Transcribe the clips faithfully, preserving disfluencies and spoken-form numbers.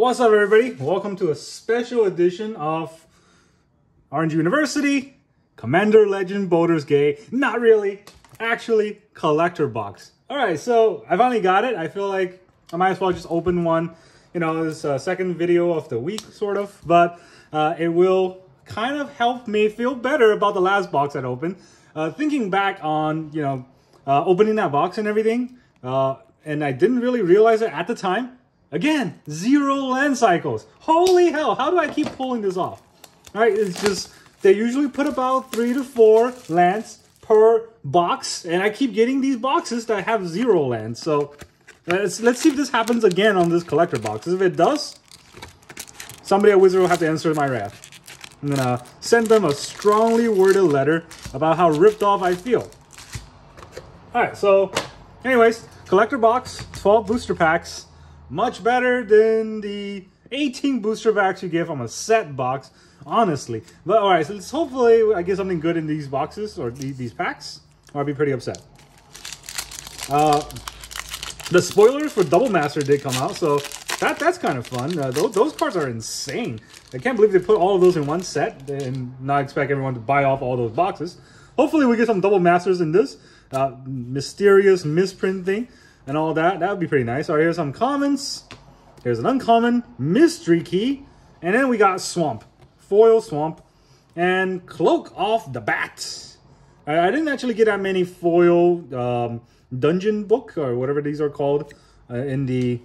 What's up, everybody? Welcome to a special edition of R N G University Commander Legend Baldur's Gate. Not really, actually, collector box. All right, so I finally got it. I feel like I might as well just open one. You know, this uh, second video of the week, sort of, but uh, it will kind of help me feel better about the last box I opened. Uh, thinking back on, you know, uh, opening that box and everything, uh, and I didn't really realize it at the time. Again, zero land cycles. Holy hell, how do I keep pulling this off? All right, it's just, they usually put about three to four lands per box, and I keep getting these boxes that have zero lands. So let's, let's see if this happens again on this collector box. If it does, somebody at Wizards will have to answer my wrath. I'm gonna send them a strongly worded letter about how ripped off I feel. All right, so anyways, collector box, twelve booster packs. Much better than the eighteen booster packs you get from a set box, honestly. But all right, so let's hopefully I get something good in these boxes or these packs, or I'll be pretty upset. Uh, the spoilers for Double Master did come out, so that that's kind of fun. Uh, those, those cards are insane. I can't believe they put all of those in one set and not expect everyone to buy off all those boxes. Hopefully we get some Double Masters in this uh, mysterious misprint thing. And all that, that would be pretty nice. All right, here's some commons. Here's an uncommon, mystery key. And then we got swamp, foil swamp, and cloak off the bat. I, I didn't actually get that many foil um, dungeon book or whatever these are called uh, in the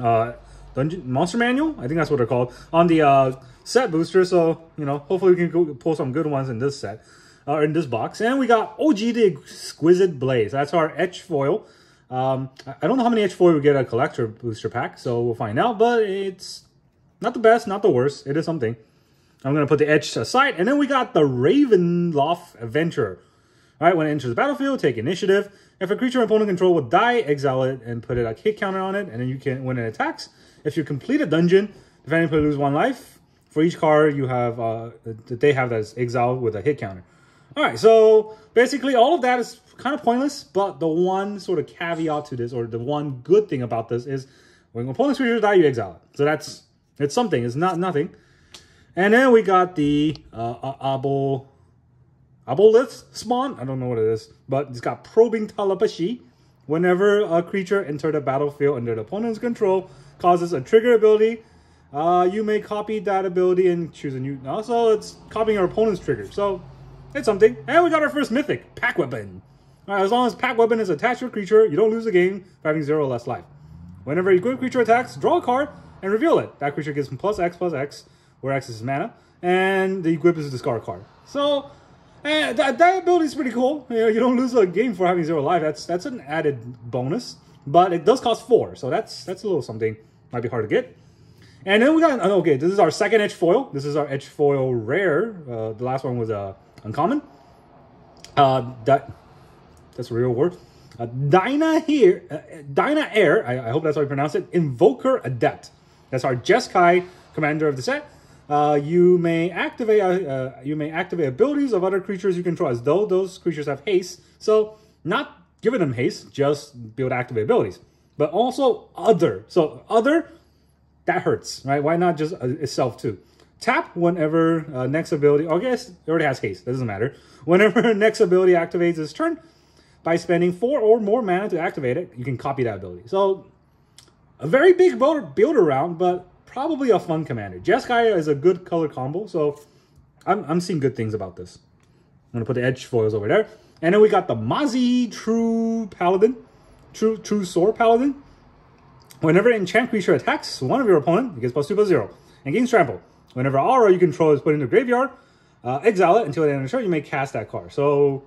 uh, dungeon monster manual. I think that's what they're called on the uh, set booster. So, you know, hopefully we can go pull some good ones in this set or uh, in this box. And we got O G the Exquisite Blaze. That's our etch foil. Um, I don't know how many H four we get a collector booster pack, so we'll find out, but it's not the best, not the worst. It is something. I'm going to put the edge aside, and then we got the Ravenloft Adventurer. All right, when it enters the battlefield, take initiative. If a creature opponent control will die, exile it and put a hit counter on it, and then you can, when it attacks, if you complete a dungeon, the enemy player loses one life. For each card you have, uh, that they have that is exiled with a hit counter. All right, so basically all of that is kind of pointless, but the one sort of caveat to this, or the one good thing about this, is when opponent's creatures die, you exile it. So that's, it's something, it's not nothing. And then we got the uh, Abol, Abolith's spawn. I don't know what it is, but it's got probing Talapashi. Whenever a creature enters the battlefield under the opponent's control, causes a trigger ability, uh, you may copy that ability and choose a new. Also, it's copying your opponent's trigger. So it's something. And we got our first mythic, Pack Weapon. All right, as long as Pack Weapon is attached to a creature, you don't lose the game for having zero or less life. Whenever a good creature attacks, draw a card and reveal it. That creature gets plus X plus X, where X is mana, and the equip is a discard card. So eh, that, that ability is pretty cool. You know, you don't lose a game for having zero life. That's that's an added bonus, but it does cost four, so that's that's a little something. Might be hard to get. And then we got, okay, this is our second Edge Foil. This is our Edge Foil Rare. Uh, the last one was a uh, Uncommon. Uh, that that's a real word. Uh, Dina here, uh, Dina Air. I, I hope that's how you pronounce it. Invoker Adept. That's our Jeskai commander of the set. Uh, you may activate. Uh, uh, you may activate abilities of other creatures you control, as though those creatures have haste. So not giving them haste, just be able to activate abilities. But also other. So other, that hurts, right? Why not just uh, itself too? Tap whenever uh, next ability, I guess it already has haste, that doesn't matter. Whenever next ability activates this turn, by spending four or more mana to activate it, you can copy that ability. So, a very big build around, but probably a fun commander. Jeskai is a good color combo, so I'm, I'm seeing good things about this. I'm going to put the edge foils over there. And then we got the Mazi True Paladin, True True Sword Paladin. Whenever an enchant creature attacks one of your opponent, it gets plus two plus zero, and gains trample. Whenever aura you control is put into the graveyard, uh, exile it until the end of the turn. You may cast that card. So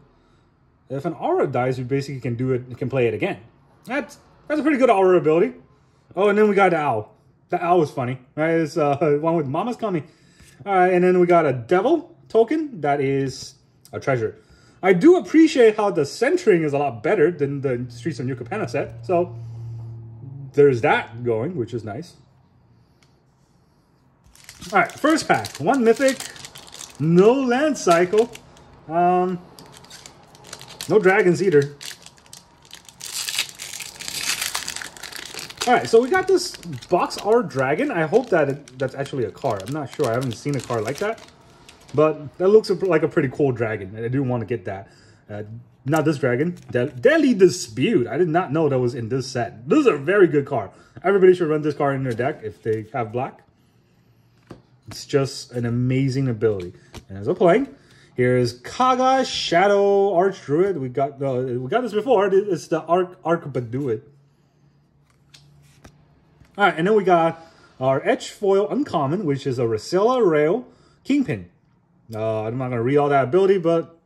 if an aura dies, you basically can do it, you can play it again. That's that's a pretty good aura ability. Oh, and then we got the owl. The owl is funny, right? It's uh, one with Mama's coming. All right, and then we got a devil token that is a treasure. I do appreciate how the centering is a lot better than the Streets of New Capenna set. So there's that going, which is nice. All right, first pack, one mythic, no land cycle, um, no dragons either. All right, so we got this box art dragon. I hope that it, that's actually a card. I'm not sure. I haven't seen a card like that. But that looks like a pretty cool dragon, and I do want to get that. Uh, not this dragon. De Deadly Dispute. I did not know that was in this set. This is a very good card. Everybody should run this card in their deck if they have black. It's just an amazing ability. And as we're playing, here's Kaga, Shadow Archdruid. We got uh, we got this before. It's the Arc Arcbaduid. All right, and then we got our Edge Foil Uncommon, which is a Rasilla Rail Kingpin. Uh, I'm not going to read all that ability, but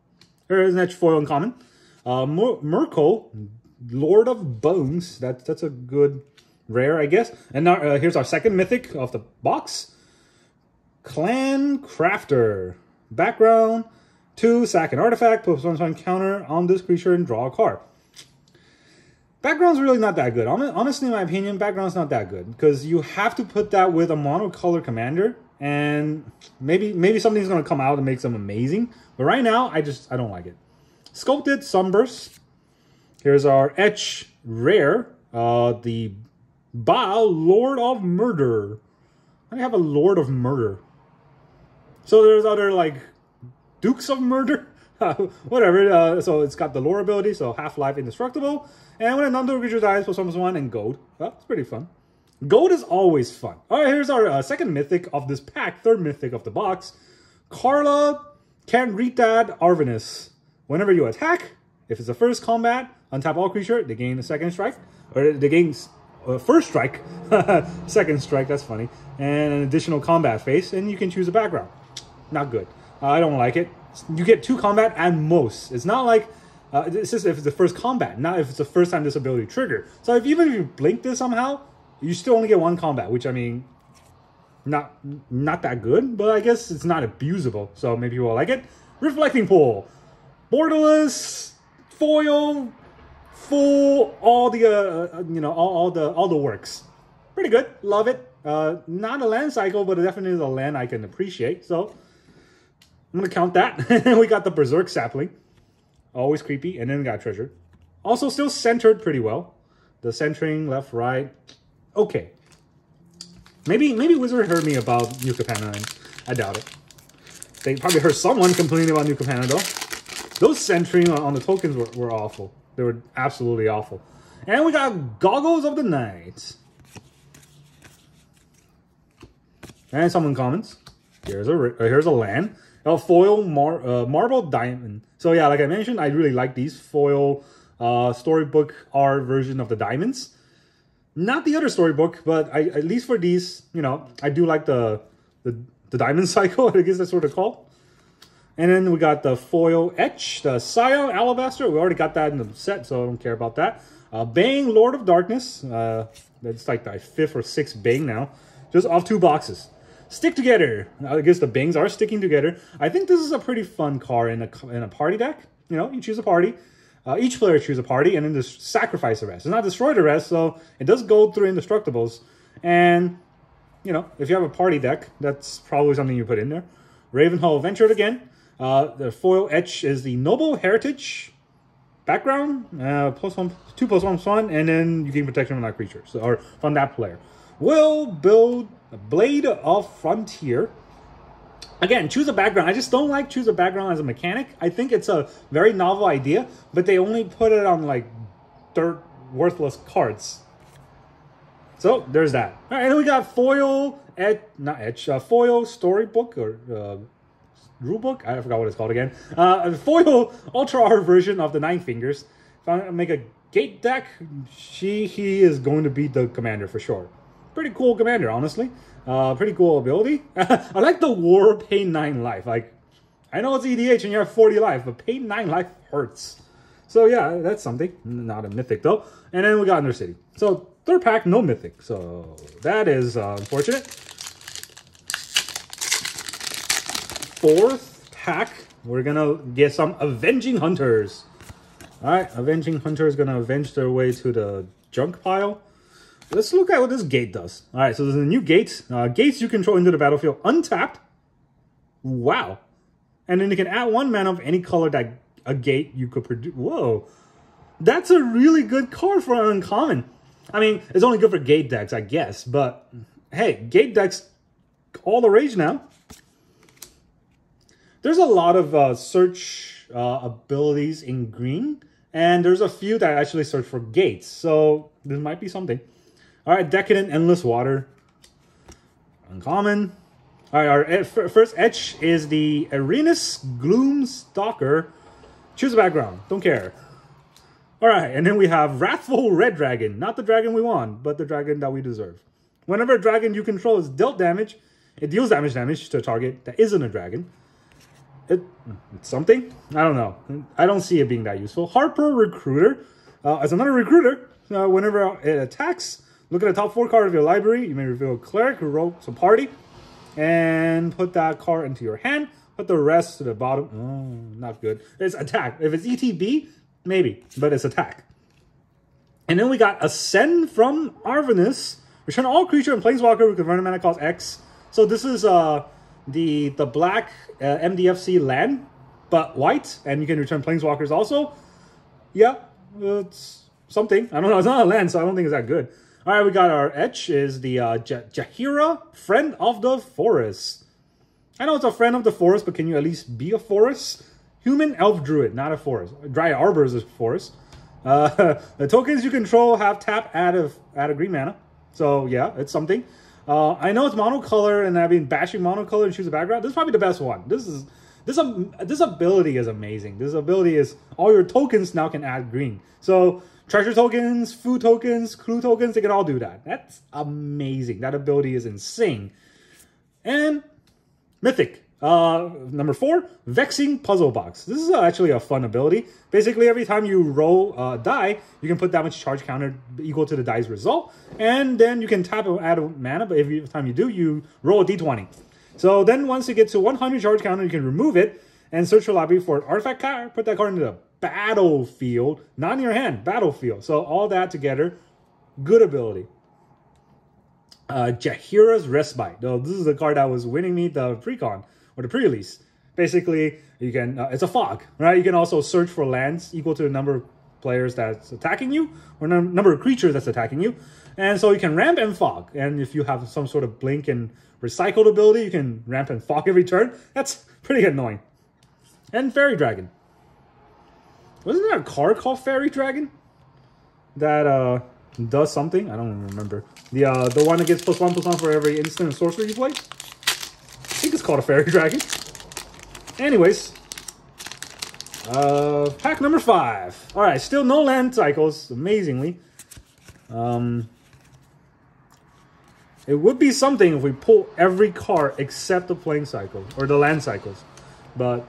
here is an Edge Foil Uncommon. Uh, Mirko, Lord of Bones. That, that's a good rare, I guess. And now, uh, here's our second mythic of the box. Clan Crafter. Background, two, sack an artifact, put one on counter on this creature and draw a card. Background's really not that good. Honestly, in my opinion, background's not that good. Because you have to put that with a monocolor commander. And maybe maybe something's going to come out and make them amazing. But right now, I just, I don't like it. Sculpted Sunburst. Here's our Etch Rare. Uh, the Baal, Lord of Murder. I have a Lord of Murder. So there's other, like, Dukes of Murder. Whatever. Uh, so it's got the lore ability. So Half-Life Indestructible. And when a non-dual creature dies, for summons one and gold. Well, it's pretty fun. Gold is always fun. All right, here's our uh, second mythic of this pack, third mythic of the box. Coralus Scale Arvanus. Whenever you attack, if it's the first combat, untap all creature, they gain a second strike. Or they gain uh, first strike. Second strike, that's funny. And an additional combat phase, and you can choose a background. Not good. Uh, I don't like it. You get two combat at most. It's not like... Uh, it's just if it's the first combat, not if it's the first time this ability triggered. So if even if you blink this somehow, you still only get one combat, which, I mean, not not that good, but I guess it's not abusable. So maybe you will like it. Reflecting Pool. Borderless, foil, full, all the, uh, you know, all, all the all the works. Pretty good. Love it. Uh, not a land cycle, but it definitely is a land I can appreciate. So I'm going to count that. We got the Berserk Sapling. Always creepy, and then got treasure. Also still centered pretty well. The centering, left, right. Okay. Maybe maybe Wizard heard me about New Capenna, and I doubt it. They probably heard someone complaining about New Capenna, though. Those centering on, on the tokens were, were awful. They were absolutely awful. And we got Goggles of the Night. And someone comments. Here's a, here's a land. A foil mar uh, Marble Diamond. So yeah, like I mentioned, I really like these foil uh, storybook art version of the diamonds. Not the other storybook, but I, at least for these, you know, I do like the, the, the diamond cycle, I guess that's what it's called. And then we got the foil etch, the Scion Alabaster. We already got that in the set, so I don't care about that. Uh, Bang, Lord of Darkness. Uh, that's like the fifth or sixth Bang now. Just off two boxes. Stick together. I guess the Bangs are sticking together. I think this is a pretty fun card in a, in a party deck. You know, you choose a party. Uh, each player chooses a party and then just sacrifice the rest. It's not destroy the rest, so it does go through indestructibles. And, you know, if you have a party deck, that's probably something you put in there. Ravenloft Ventured again. Uh, the foil etch is the Noble Heritage background. Uh, plus one, two plus one plus one, and then you gain protection from that creature, so, or from that player. We'll build a Blade of Frontier. Again, choose a background. I just don't like choose a background as a mechanic. I think it's a very novel idea, but they only put it on, like, dirt worthless cards. So, there's that. All right, and we got foil, et, not etch, uh, foil storybook, or uh, rulebook? I forgot what it's called again. Uh, foil Ultra R version of the Nine Fingers. If I make a gate deck, she, he is going to be the commander for sure. Pretty cool commander, honestly. Uh, pretty cool ability. I like the war, pay nine life. Like, I know it's E D H and you have forty life, but pay nine life hurts. So yeah, that's something. Not a mythic though. And then we got Undercity. So third pack, no mythic. So that is uh, unfortunate. Fourth pack, we're gonna get some Avenging Hunters. All right, Avenging Hunter is gonna avenge their way to the junk pile. Let's look at what this gate does. All right, so there's a new gate. Uh, gates you control into the battlefield untapped. Wow. And then you can add one mana of any color that a gate you could produce. Whoa. That's a really good card for an uncommon. I mean, it's only good for gate decks, I guess. But, hey, gate decks all the rage now. There's a lot of uh, search uh, abilities in green. And there's a few that actually search for gates. So, this might be something. All right, Decadent Endless Water. Uncommon. All right, our first etch is the Arenas Gloomstalker. Choose a background. Don't care. All right, and then we have Wrathful Red Dragon. Not the dragon we want, but the dragon that we deserve. Whenever a dragon you control is dealt damage, it deals damage damage to a target that isn't a dragon. It, it's something. I don't know. I don't see it being that useful. Harper Recruiter. Uh, as another recruiter, uh, whenever it attacks, look at the top four card of your library. You may reveal a cleric who ropes a party and put that card into your hand. Put the rest to the bottom. Oh, not good. It's attack. If it's E T B, maybe, but it's attack. And then we got Ascend from Arvanus. Return all creature and planeswalker with converted mana cost X. So this is uh, the, the black uh, M D F C land, but white. And you can return planeswalkers also. Yeah, it's something. I don't know. It's not a land, so I don't think it's that good. All right, we got our etch is the uh, Jahira, Friend of the Forest. I know it's a friend of the forest, but can you at least be a forest? Human elf druid, not a forest. Dry Arbor is a forest. Uh, the tokens you control have tap out of out of green mana. So, yeah, it's something. Uh, I know it's monocolor, and I've been bashing monocolor and choose a background. This is probably the best one. This is this um, this ability is amazing. This ability is all your tokens now can add green. So, treasure tokens, food tokens, clue tokens, they can all do that. That's amazing. That ability is insane. And Mythic. Uh, number four, Vexing Puzzle Box. This is actually a fun ability. Basically, every time you roll a uh, die, you can put damage charge counter equal to the die's result. And then you can tap and add a mana, but every time you do, you roll a d twenty. So then once you get to one hundred charge counter, you can remove it and search your library for an artifact card. Put that card into the battlefield. Not in your hand, battlefield. So all that together, good ability. Uh, Jahira's Respite. Though this is the card that was winning me the pre-con. Or the pre-release. Basically, you can uh, it's a fog, right? You can also search for lands equal to the number of players that's attacking you, or num number of creatures that's attacking you. And so you can ramp and fog. And if you have some sort of blink and recycled ability, you can ramp and fog every turn. That's pretty annoying. And Fairy Dragon. Wasn't there a card called Fairy Dragon? That uh, does something? I don't remember. The, uh, the one that gets plus one, plus one for every instant and sorcery you play? I think it's called a Fairy Dragon. Anyways, uh, pack number five. All right, still no land cycles, amazingly. Um, it would be something if we pull every card except the playing cycle, or the land cycles. But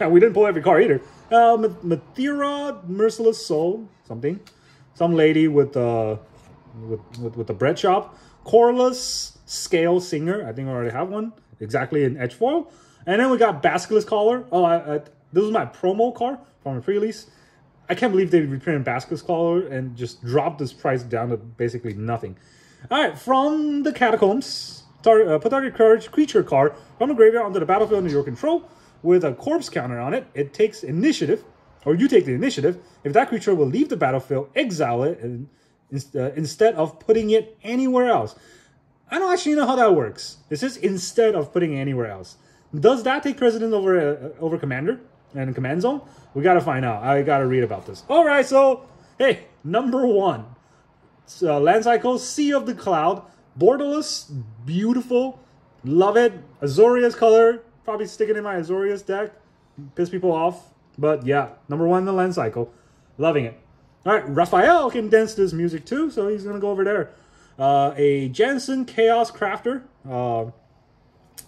yeah, we didn't pull every card either. Uh, Mathira Merciless Soul, something. Some lady with, uh, with, with, with the bread shop. Coralus Scale Singer, I think I already have one. Exactly in edge foil. And then we got Basculus Collar. Oh, I, I, this was my promo card from a pre-release. I can't believe they reprinted Basculus Collar and just dropped this price down to basically nothing. All right, from the Catacombs, tar uh, put target courage creature card from the graveyard onto the battlefield under your control with a corpse counter on it. It takes initiative, or you take the initiative. If that creature will leave the battlefield, exile it and, uh, instead of putting it anywhere else. I don't actually know how that works. It's just instead of putting it anywhere else. Does that take precedence over uh, over commander and command zone? We gotta find out. I gotta read about this. All right, so hey, number one, uh, land cycle, Sea of the Cloud, borderless, beautiful, love it. Azorius color, probably sticking in my Azorius deck, piss people off. But yeah, number one in the land cycle, loving it. All right, Raphael can dance to this music too, so he's gonna go over there. Uh, a Jansen Chaos Crafter, uh,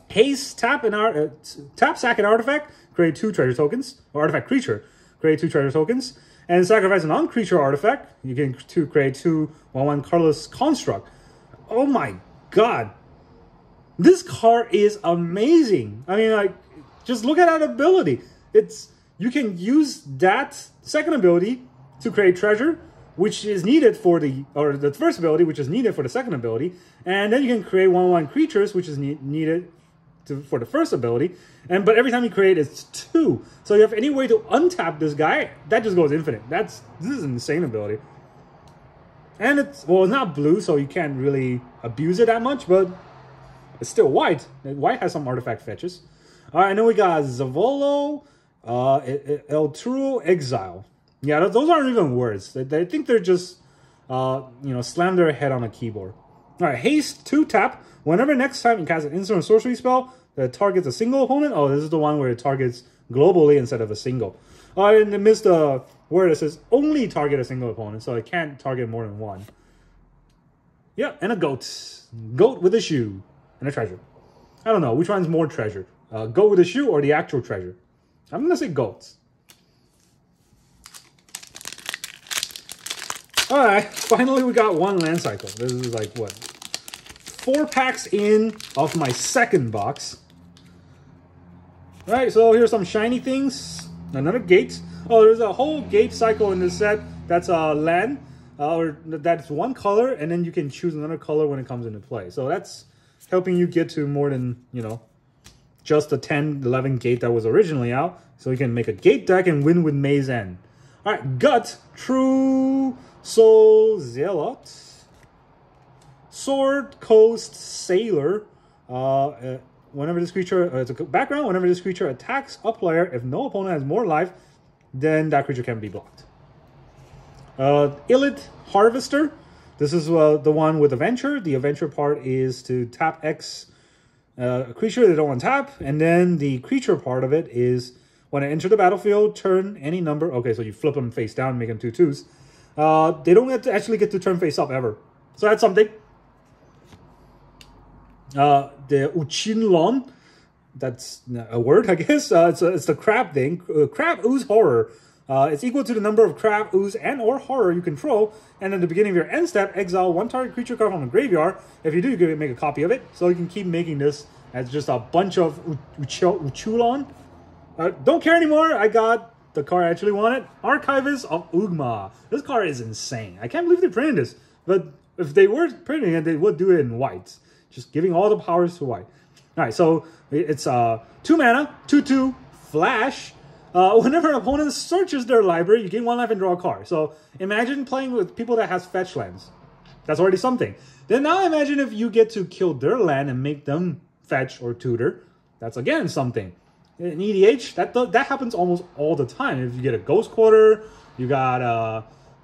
haste tap and art uh, tap sack an artifact, create two treasure tokens, or artifact creature, create two treasure tokens, and sacrifice an non-creature artifact. You can to create two one one colorless construct. Oh my god, this card is amazing. I mean, like, just look at that ability. It's you can use that second ability to create treasure, which is needed for the, or the first ability, which is needed for the second ability. And then you can create one one creatures, which is ne needed to, for the first ability. And but every time you create, it's two. So you have any way to untap this guy, that just goes infinite. That's, this is an insane ability. And it's, well, it's not blue, so you can't really abuse it that much, but it's still white. White has some artifact fetches. All right, and then we got Zavolo, uh, El True, Exile. Yeah, those aren't even words. I think they're just, uh, you know, slam their head on a keyboard. All right, Haste, two tap. Whenever next time you cast an instant or sorcery spell that targets a single opponent. Oh, this is the one where it targets globally instead of a single. Oh, I missed the word that says only target a single opponent, so it can't target more than one. Yeah, and a goat. Goat with a shoe. And a treasure. I don't know, which one's more treasured? Uh, goat with a shoe or the actual treasure? I'm gonna say goats. Alright, finally we got one land cycle. This is like, what? Four packs in of my second box. Alright, so here's some shiny things. Another gate. Oh, there's a whole gate cycle in this set that's a uh, land. Uh, or that's one color, and then you can choose another color when it comes into play. So that's helping you get to more than, you know, just the ten, eleven gate that was originally out. So you can make a gate deck and win with Maze's End. Alright, Gut, True Soul Zealot, Sword Coast Sailor. Uh, uh, whenever this creature, uh, it's a background, whenever this creature attacks a player, if no opponent has more life, then that creature can be blocked. Uh, Illid Harvester. This is uh, the one with Adventure. The Adventure part is to tap X uh, a creature they don't want to tap, and then the creature part of it is when I enter the battlefield, turn any number. Okay, so you flip them face down, make them two twos. Uh, they don't get to actually get to turn face up ever. So that's something. Uh, the Uchinlon. That's a word, I guess. Uh, it's, a, it's the crab thing. Uh, crab Ooze Horror. Uh, it's equal to the number of crab, ooze, and or horror you control. And at the beginning of your end step, exile one target creature card from the graveyard. If you do, you can make a copy of it. So you can keep making this as just a bunch of Uchulon. Uh, don't care anymore. I got the card I actually wanted. Archivist of Ugma. This card is insane. I can't believe they printed this. But if they were printing it, they would do it in white. Just giving all the powers to white. All right, so it's uh, two mana, two, two, flash. Uh, whenever an opponent searches their library, you gain one life and draw a card. So imagine playing with people that has fetch lands. That's already something. Then now imagine if you get to kill their land and make them fetch or tutor. That's again something. In E D H, that that happens almost all the time. If you get a Ghost Quarter, you got uh,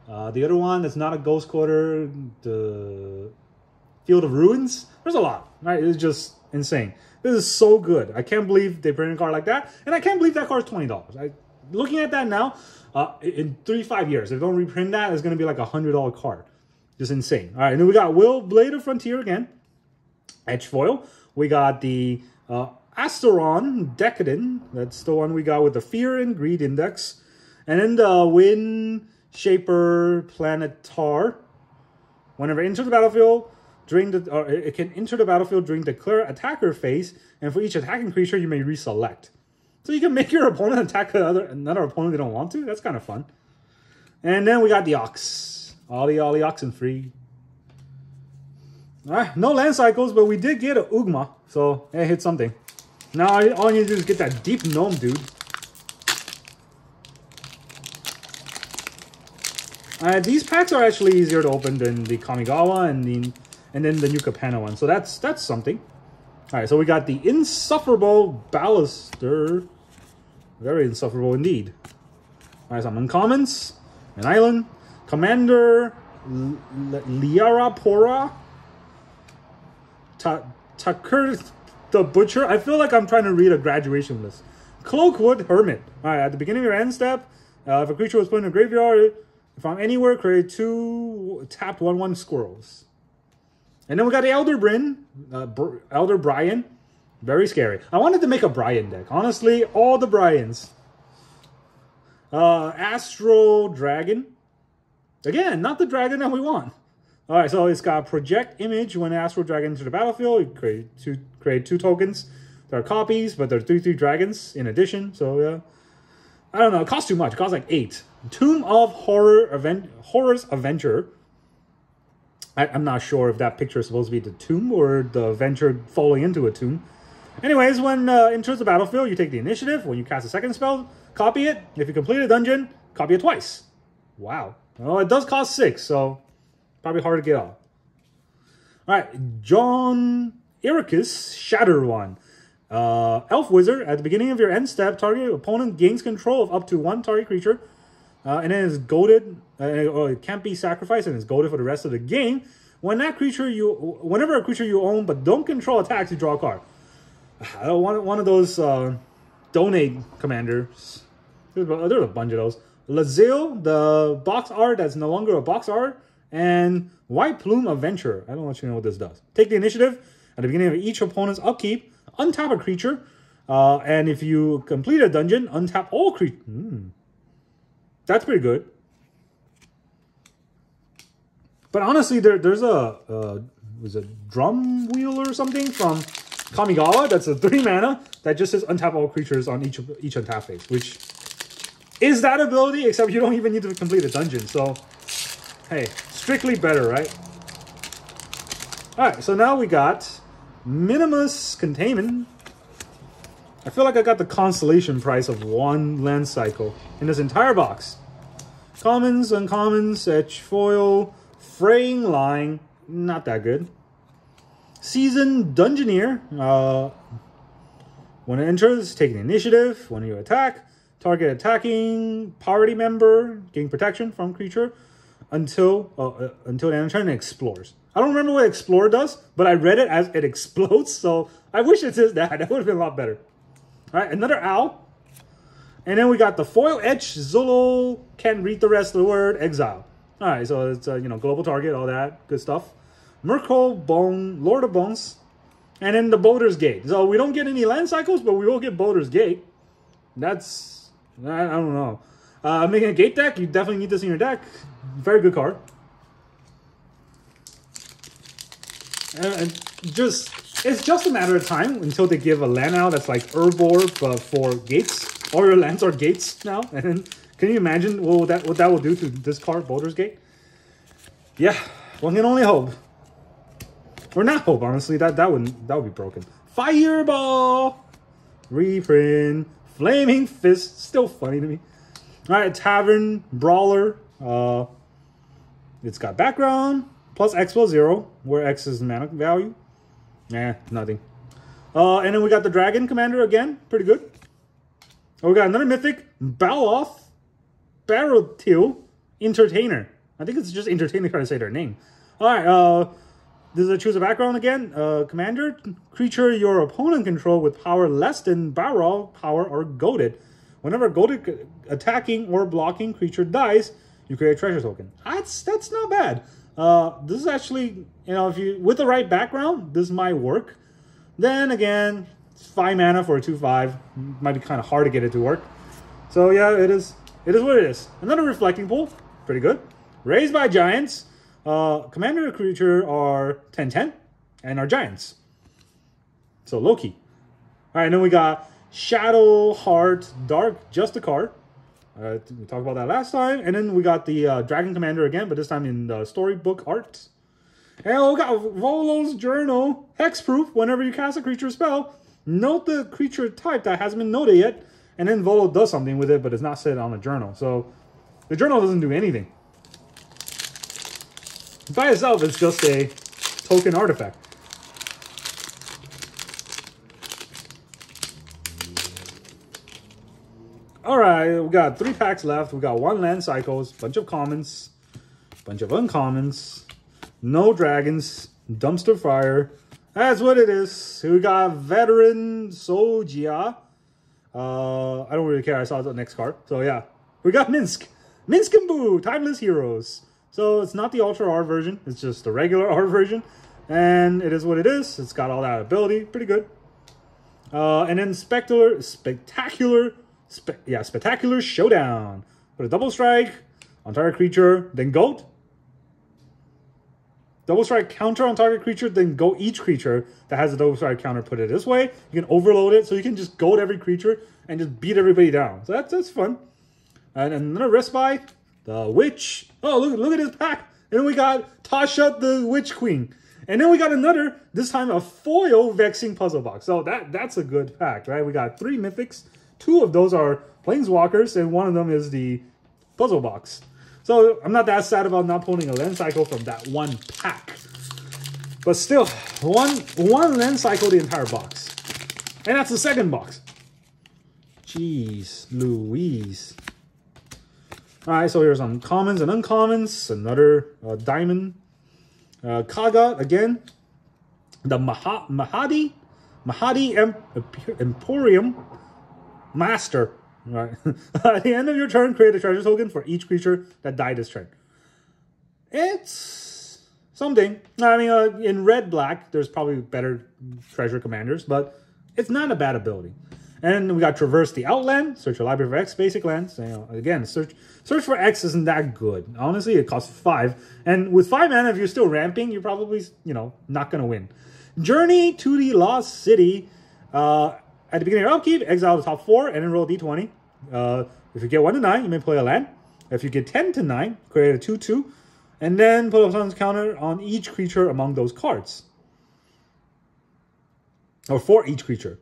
uh, the other one that's not a Ghost Quarter, the Field of Ruins. There's a lot, right? It's just insane. This is so good. I can't believe they printed a card like that. And I can't believe that card is twenty dollars. I, looking at that now, uh, in three, five years, if they don't reprint that, it's going to be like a one hundred dollar card. Just insane. All right, and then we got Will, Blade of Frontier again. Edgefoil. We got the uh, Asteron Decadent. That's the one we got with the Fear and Greed Index. And then the Wind Shaper Planetar. Whenever it enters the battlefield, During the, or it can enter the battlefield during declare attacker phase, and for each attacking creature, you may reselect. So you can make your opponent attack another, another opponent they don't want to. That's kind of fun. And then we got the Ox. Ollie, Ollie, Oxenfree. All right, no land cycles, but we did get a Ugma, so it hit something. Now all you need to do is get that deep gnome dude. All right, these packs are actually easier to open than the Kamigawa and the... And then the New Capenna one. So that's that's something. All right, so we got the Insufferable Baluster. Very insufferable indeed. All right, some uncommons. An island. Commander Liarapora. Tucker the Butcher. I feel like I'm trying to read a graduation list. Cloakwood Hermit. All right, at the beginning of your end step, uh, if a creature was put in a graveyard, from anywhere, create two tapped one one squirrels. And then we got the Elder Bryn, uh, Br Elder Brian. Very scary. I wanted to make a Brian deck. Honestly, all the Brians. Uh, Astral Dragon. Again, not the dragon that we want. All right, so it's got Project Image. When Astral Dragon enters the battlefield, you create two, create two tokens. There are copies, but there are three, three dragons in addition. So, yeah. Uh, I don't know. It costs too much. It costs like eight. Tomb of Horror Aven Horror's Adventurer. I, I'm not sure if that picture is supposed to be the tomb or the Adventure falling into a tomb. Anyways, when uh, enters the battlefield, you take the initiative. When you cast a second spell, copy it. If you complete a dungeon, copy it twice. Wow. Well, it does cost six, so Probably hard to get out. All right, John Ericus Shatterwan. Uh, Elf Wizard. At the beginning of your end step, target opponent gains control of up to one target creature. Uh, and then it's goaded, uh, or it can't be sacrificed, and it's goaded for the rest of the game. When that creature you, whenever a creature you own but don't control attacks, you draw a card. I don't want one of those uh, donate commanders. There's a bunch of those. Lazille, the box art that's no longer a box art, and White Plume Adventure. I don't want you to know what this does. Take the initiative at the beginning of each opponent's upkeep. Untap a creature, uh, and if you complete a dungeon, untap all creatures. Mm. That's pretty good. But honestly, there there's a uh, was a drum wheel or something from Kamigawa that's a three mana that just says untap all creatures on each each untap phase, which is that ability, except you don't even need to complete a dungeon. So hey, strictly better, right? All right, so now we got Minimus Containment. I feel like I got the consolation prize of one land cycle in this entire box. Commons, uncommons, etch foil, fraying line, not that good. Seasoned Dungeoneer. Uh, when it enters, take an initiative. When you attack, target attacking party member gain protection from creature until uh, uh, until the end of turn and explores. I don't remember what Explorer does, but I read it as it explodes, so I wish it says that. That would have been a lot better. All right, another owl. And then we got the foil etch, Zolo, can't read the rest of the word, exile. All right, so it's, uh, you know, global target, all that good stuff. Mirko, Bone, Lord of Bones. And then the Baldur's Gate. So we don't get any land cycles, but we will get Baldur's Gate. That's, I, I don't know. Uh, making a gate deck, you definitely need this in your deck. Very good card. And just, it's just a matter of time until they give a land out that's like Urborb uh, for gates. All your lands are gates now. And then, can you imagine what that, what that will do to this card, Baldur's Gate? Yeah, one can only hope. Or not hope, honestly. That that would, that would be broken. Fireball! Reprint. Flaming Fist. Still funny to me. All right, Tavern Brawler. Uh, it's got background. Plus X plus zero, where X is the mana value. Nah, nothing. Uh, and then we got the Dragon Commander again. Pretty good. Oh, we got another Mythic. Baloth Barotil Entertainer. I think it's just Entertainer trying to say their name. Alright, uh, this is a choose a background again. Uh, commander, creature your opponent control with power less than Barrel, power, or goaded. Whenever goaded attacking or blocking creature dies, you create a treasure token. That's, that's not bad. Uh, this is actually, you know, if you with the right background, this might work. Then again, it's five mana for a two five. Might be kind of hard to get it to work. So yeah, it is it is what it is. Another Reflecting Pool. Pretty good. Raised by Giants. Uh, commander and creature are ten ten and are Giants. So low-key. Alright, then we got Shadow Heart Dark, just a card. Uh, we talked about that last time. And then we got the uh, Dragon Commander again, but this time in the storybook art. And we got Volo's Journal. Hexproof. Whenever you cast a creature spell, note the creature type that hasn't been noted yet. And then Volo does something with it, but it's not set on the journal. So the journal doesn't do anything. By itself, it's just a token artifact. All right, we got three packs left. We got one land cycles, bunch of commons, bunch of uncommons, no dragons, dumpster fire. That's what it is. We got Veteran Sojia. Uh, I don't really care. I saw the next card. So yeah, we got Minsk. Minsk and Boo, Timeless Heroes. So it's not the Ultra R version. It's just the regular R version. And it is what it is. It's got all that ability. Pretty good. Uh, and then Spectacular, Spectacular... Spe yeah, Spectacular Showdown. Put a double strike on target creature, then goat. Double strike counter on target creature, then go each creature that has a double strike counter. Put it this way. You can overload it, so you can just goat every creature and just beat everybody down. So that's, that's fun. And another Respite, the Witch. Oh, look, look at this pack. And then we got Tasha, the Witch Queen. And then we got another, this time a foil Vexing Puzzle Box. So that, that's a good pack, right? We got three Mythics. Two of those are Planeswalkers, and one of them is the Puzzle Box. So I'm not that sad about not pulling a land cycle from that one pack. But still, one, one land cycle the entire box. And that's the second box. Jeez Louise. Alright, so here's some commons and uncommons. Another uh, diamond. Uh, Kaga, again. The Maha Mahadi. Mahadi em Emporium Master. All right. At the end of your turn, create a treasure token for each creature that died this turn. It's something. I mean, uh, in red black, there's probably better treasure commanders, but it's not a bad ability. And we got Traverse the Outland. Search your library for X basic lands. You know, again, search search for X isn't that good. Honestly, it costs five. And with five mana, if you're still ramping, you're probably, you know, not going to win. Journey to the Lost City. Uh... At the beginning of your upkeep, exile the top four and then roll a d twenty. Uh, if you get one to nine, you may play a land. If you get ten to nine, create a two two. And then put a summons counter on each creature among those cards. Or for each creature.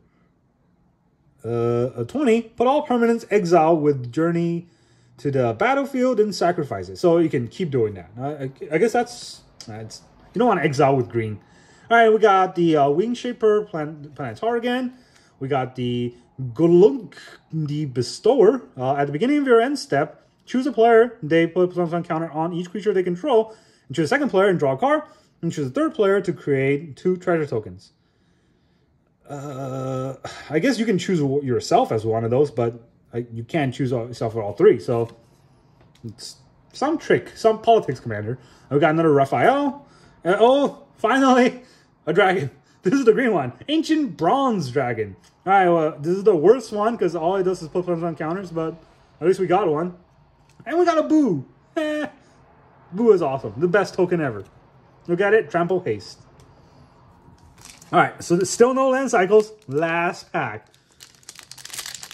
Uh, a twenty, put all permanents exile with Journey to the battlefield and sacrifice it. So you can keep doing that. Uh, I guess that's... that's you don't want to exile with green. Alright, we got the uh, Wing Shaper Plan Planetar again. We got the Gulunk, the Bestower. Uh, at the beginning of your end step, choose a player. They put a plus one counter on each creature they control. And choose a second player and draw a card. And choose a third player to create two treasure tokens. Uh, I guess you can choose yourself as one of those, but I, you can't choose yourself for all three. So it's some trick, some politics, Commander. We got another Raphael. And, oh, finally, a dragon. This is the green one. Ancient Bronze Dragon. All right, well, this is the worst one because all it does is put plus one counters, but at least we got one. And we got a Boo. Eh, Boo is awesome. The best token ever. Look at it. Trample Haste. All right, so there's still no land cycles. Last pack.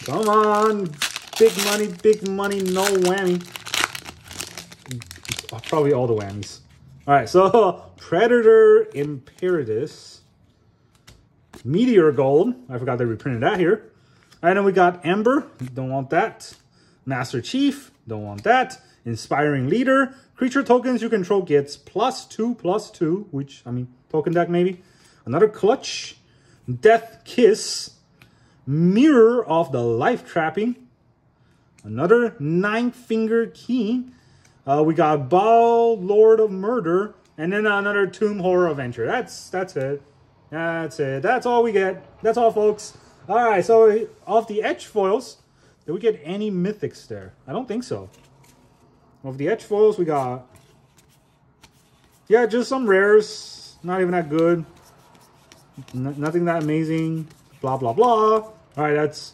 Come on. Big money, big money, no whammy. Probably all the whammies. All right, so Predator Imperatus. Meteor Gold. I forgot they reprinted that here. And then we got Ember. Don't want that. Master Chief. Don't want that. Inspiring Leader. Creature tokens you control gets plus two, plus two. Which, I mean, token deck maybe. Another Clutch. Death Kiss. Mirror of the Life Trapping. Another Nine Finger Key. Uh, we got Baal, Lord of Murder. And then another Tomb Horror Adventure. That's, that's it. That's it. That's all we get. That's all, folks. All right, so off the Edge foils, did we get any mythics there? I don't think so. Off the Edge foils, we got... Yeah, just some rares. Not even that good. N nothing that amazing. Blah, blah, blah. All right, that's...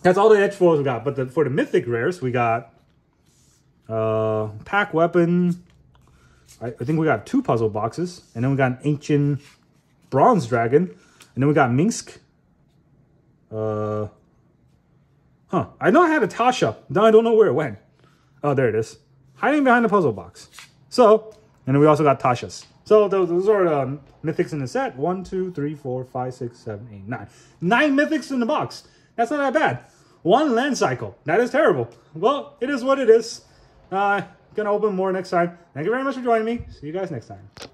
that's all the Edge foils we got. But the, for the mythic rares, we got... Uh, Pack Weapon... I think we got two puzzle boxes, and then we got an Ancient Bronze Dragon, and then we got Minsk. Uh, huh. I know I had a Tasha. Now I don't know where it went. Oh, there it is. Hiding behind the puzzle box. So, and then we also got Tasha's. So those, those are the mythics in the set. One, two, three, four, five, six, seven, eight, nine. Nine mythics in the box. That's not that bad. One land cycle. That is terrible. Well, it is what it is. Uh... Gonna open more next time. Thank you very much for joining me. See you guys next time.